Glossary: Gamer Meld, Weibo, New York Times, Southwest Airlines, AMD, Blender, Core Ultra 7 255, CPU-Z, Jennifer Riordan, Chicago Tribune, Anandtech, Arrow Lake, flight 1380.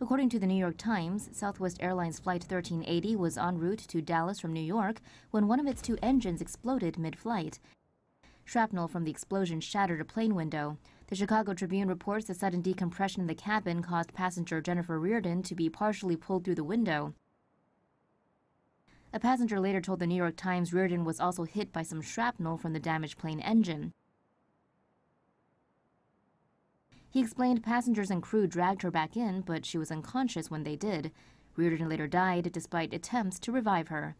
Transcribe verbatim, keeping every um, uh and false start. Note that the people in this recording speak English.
According to the New York Times, Southwest Airlines Flight thirteen eighty was en route to Dallas from New York when one of its two engines exploded mid-flight. Shrapnel from the explosion shattered a plane window. The Chicago Tribune reports the sudden decompression in the cabin caused passenger Jennifer Riordan to be partially pulled through the window. A passenger later told the New York Times Riordan was also hit by some shrapnel from the damaged plane engine. He explained passengers and crew dragged her back in, but she was unconscious when they did. Riordan later died despite attempts to revive her.